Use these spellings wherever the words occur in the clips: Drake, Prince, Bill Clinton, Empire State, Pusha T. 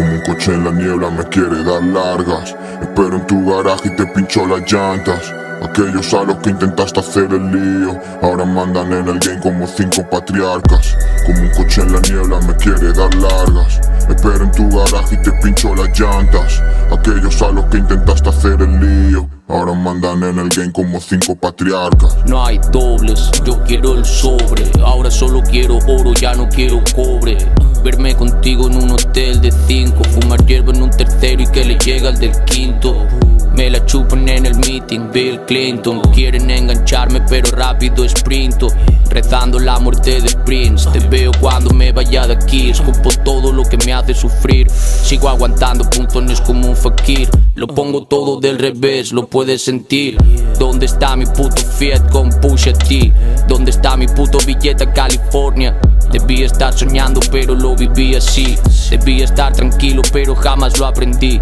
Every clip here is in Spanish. Como un coche en la niebla me quiere dar largas. Espero en tu garaje y te pincho las llantas. Aquellos a los que intentaste hacer el lío ahora mandan en el game como 5 patriarcas. Como un coche en la niebla me quiere dar largas. Espero en tu garaje y te pincho las llantas. Aquellos a los que intentaste hacer el lío ahora mandan en el game como 5 patriarcas. No hay dobles, yo quiero el sobre. Ahora solo quiero oro, ya no quiero cobre. Verme contigo en un hotel de 5, fumar hierba en un tercero y que le llega al del quinto. Me la chupan en el meeting, Bill Clinton. Quieren engancharme pero rápido sprinto, rezando la muerte de Prince. Te veo cuando me vaya de aquí, escupo todo lo que me hace sufrir. Sigo aguantando puntones como un fakir. Lo pongo todo del revés, lo puedes sentir. ¿Dónde está mi puto Fiat con Pusha T? ¿Dónde está mi puto billete a California? Debía estar soñando pero lo viví así. Debía estar tranquilo pero jamás lo aprendí.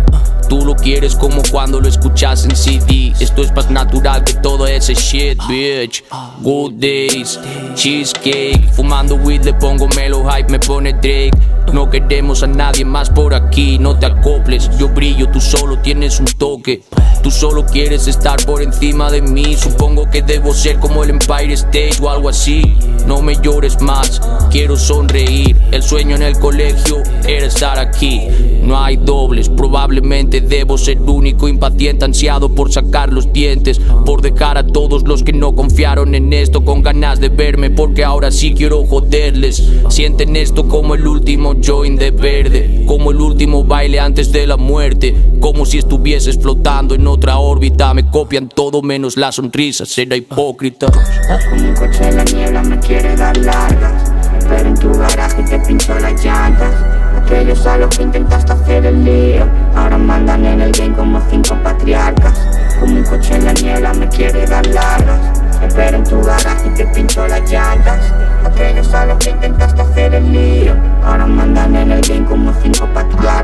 Tú lo quieres como cuando lo escuchas en CD. Esto es más natural que todo ese shit, bitch. Good days, cheesecake. Fumando weed le pongo melo hype, me pone Drake. No queremos a nadie más por aquí, no te acoples. Yo brillo, tú solo tienes un toque. Tú solo quieres estar por encima de mí. Supongo que debo ser como el Empire State o algo así. No me llores más, quiero sonreír. El sueño en el colegio era estar aquí. No hay dobles, probablemente debo ser único. Impaciente, ansiado por sacar los dientes, por dejar a todos los que no confiaron en esto con ganas de verme, porque ahora sí quiero joderles. Sienten esto como el último joint de verde, como el último baile antes de la muerte, como si estuvieses flotando en otra órbita. Me copian todo menos la sonrisa, será hipócrita. Como un coche en la niebla me quiere dar largas, pero en tu garaje te pincho las llantas. Aquellos a los que intentaste hacer el lío ahora mandan en el game como 5 patriarcas. Como un coche en la niebla me quiere dar largas, pero en tu garaje te pincho las llantas. Aquellos a los que intentaste hacer el lío ahora mandan en el game como 5 patriarcas.